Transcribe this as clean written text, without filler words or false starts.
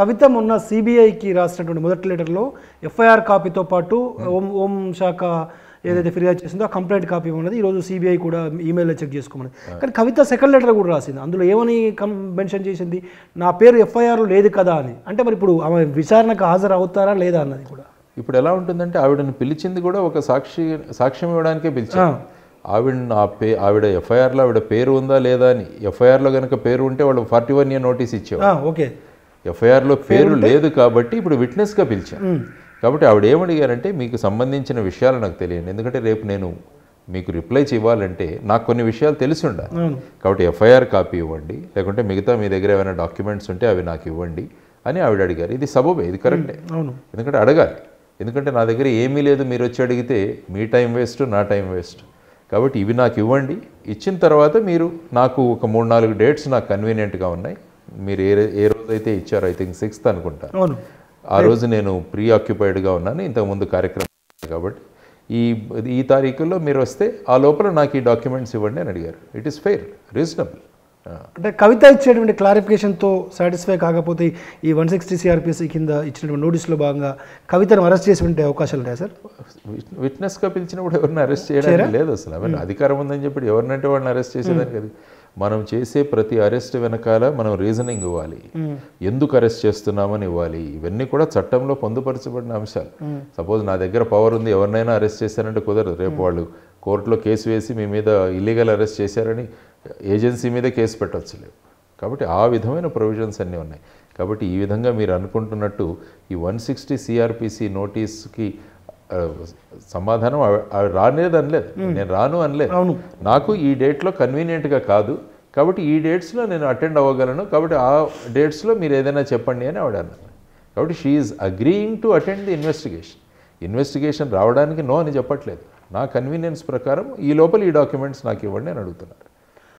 కవిత మొన్న సిబిఐకి రాసినటువంటి మొదటి లెటర్లో ఎఫ్ఐఆర్ కాపీతో పాటు ఓం శాఖ ఏదైతే ఫిర్యాదు చేసిందో ఆ కంప్లైంట్ కాపీ ఉన్నది. ఈరోజు సిబిఐ కూడా ఈమెయిల్లో చెక్ చేసుకోమని. కానీ కవిత సెకండ్ లెటర్ కూడా రాసింది. అందులో ఏమని మెన్షన్ చేసింది, నా పేరు ఎఫ్ఐఆర్లో లేదు కదా అని. అంటే మరి ఇప్పుడు ఆమె విచారణకు హాజరు అవుతారా లేదా అన్నది కూడా. ఇప్పుడు ఎలా ఉంటుందంటే ఆవిడను పిలిచింది కూడా ఒక సాక్ష్యం ఇవ్వడానికే పిలిచారు. ఆవిడ ఎఫ్ఐఆర్లో ఆవిడ పేరు ఉందా లేదా అని. ఎఫ్ఐఆర్లో కనుక పేరు ఉంటే వాళ్ళు 41 year నోటీస్ ఇచ్చేవారు. ఓకే, ఎఫ్ఐఆర్లో పేరు లేదు కాబట్టి ఇప్పుడు విట్నెస్గా పిలిచాను. కాబట్టి ఆవిడ ఏమడిగారంటే, మీకు సంబంధించిన విషయాలు నాకు తెలియదు, ఎందుకంటే రేపు నేను మీకు రిప్లై ఇవ్వాలంటే నాకు కొన్ని విషయాలు తెలిసి ఉండాలి. కాబట్టి ఎఫ్ఐఆర్ కాపీ ఇవ్వండి, లేకుంటే మిగతా మీ దగ్గర ఏమైనా డాక్యుమెంట్స్ ఉంటే అవి నాకు ఇవ్వండి అని ఆవిడ అడిగారు. ఇది సబబే, ఇది కరెక్టే, ఎందుకంటే అడగాలి. ఎందుకంటే నా దగ్గర ఏమీ లేదు, మీరు వచ్చి అడిగితే మీ టైం వేస్ట్, నా టైం వేస్ట్. కాబట్టి ఇవి నాకు ఇవ్వండి, ఇచ్చిన తర్వాత మీరు నాకు ఒక 3-4 డేట్స్ నాకు కన్వీనియంట్గా ఉన్నాయి, మీరు ఏ రోజైతే ఇచ్చారో, ఐ థింక్ 6th అనుకుంటా, ఆ రోజు నేను ప్రీ ఆక్యుపైడ్గా ఉన్నాను, ఇంతకుముందు కార్యక్రమం, కాబట్టి ఈ తారీఖుల్లో మీరు వస్తే ఆ లోపల నాకు ఈ డాక్యుమెంట్స్ ఇవ్వండి అని అడిగారు. It is fair, reasonable. అంటే కవిత ఇచ్చేటువంటి క్లారిఫికేషన్తో సాటిస్ఫై కాకపోతే ఈ 160 CRPC కింద ఇచ్చినటువంటి నోటీసులో భాగంగా కవితను అరెస్ట్ చేసి ఉంటే అవకాశాలు ఉంటాయి సార్. విట్నెస్గా పిలిచినప్పుడు ఎవరిని అరెస్ట్ చేయడానికి లేదు అసలు. అవన్నీ అధికారం ఉందని చెప్పి ఎవరినంటే వాళ్ళని అరెస్ట్ చేసేదానికి అది. మనం చేసే ప్రతి అరెస్ట్ వెనకాల మనం రీజనింగ్ ఇవ్వాలి, ఎందుకు అరెస్ట్ చేస్తున్నామని ఇవ్వాలి. ఇవన్నీ కూడా చట్టంలో పొందుపరచబడిన అంశాలు. సపోజ్ నా దగ్గర పవర్ ఉంది, ఎవరినైనా అరెస్ట్ చేశారంటే కుదరదు. రేపు వాళ్ళు కోర్టులో కేసు వేసి మీ మీద ఇల్లీగల్ అరెస్ట్ చేశారని ఏజెన్సీ మీద కేసు పెట్టవచ్చులేవు. కాబట్టి ఆ విధమైన ప్రొవిజన్స్ అన్నీ ఉన్నాయి. కాబట్టి ఈ విధంగా మీరు అనుకుంటున్నట్టు ఈ 160 CRPC నోటీస్కి సమాధానం రానేది అనలేదు, నేను రాను అనలేదు. నాకు ఈ డేట్లో కన్వీనియంట్గా కాదు, కాబట్టి ఈ డేట్స్లో నేను అటెండ్ అవ్వగలను, కాబట్టి ఆ డేట్స్లో మీరు ఏదైనా చెప్పండి అని ఆవిడ అన్నారు. కాబట్టి she is agreeing to attend the investigation. Investigation రావడానికి నో అని చెప్పట్లేదు, నా కన్వీనియన్స్ ప్రకారం ఈ లోపల ఈ డాక్యుమెంట్స్ నాకు ఇవ్వండి అని అడుగుతున్నారు.